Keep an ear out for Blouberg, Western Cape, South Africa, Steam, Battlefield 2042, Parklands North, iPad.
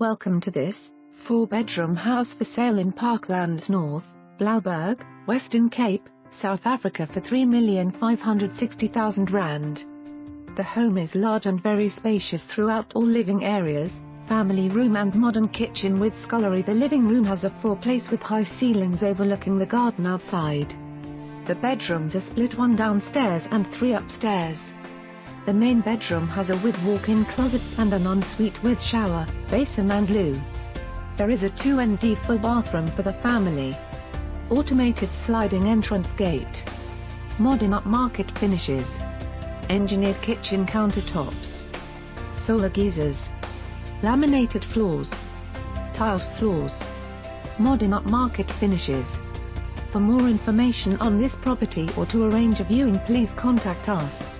Welcome to this 4-bedroom house for sale in Parklands North, Blouberg, Western Cape, South Africa for R3,560,000. The home is large and very spacious throughout all living areas, family room and modern kitchen with scullery. The living room has a fireplace with high ceilings overlooking the garden outside. The bedrooms are split, one downstairs and three upstairs. The main bedroom has a with walk-in closets and an ensuite with shower, basin and loo. There is a 2nd full bathroom for the family. Automated sliding entrance gate. Modern upmarket finishes. Engineered kitchen countertops. Solar geysers. Laminated floors. Tiled floors. Modern upmarket finishes. For more information on this property or to arrange a viewing, please contact us.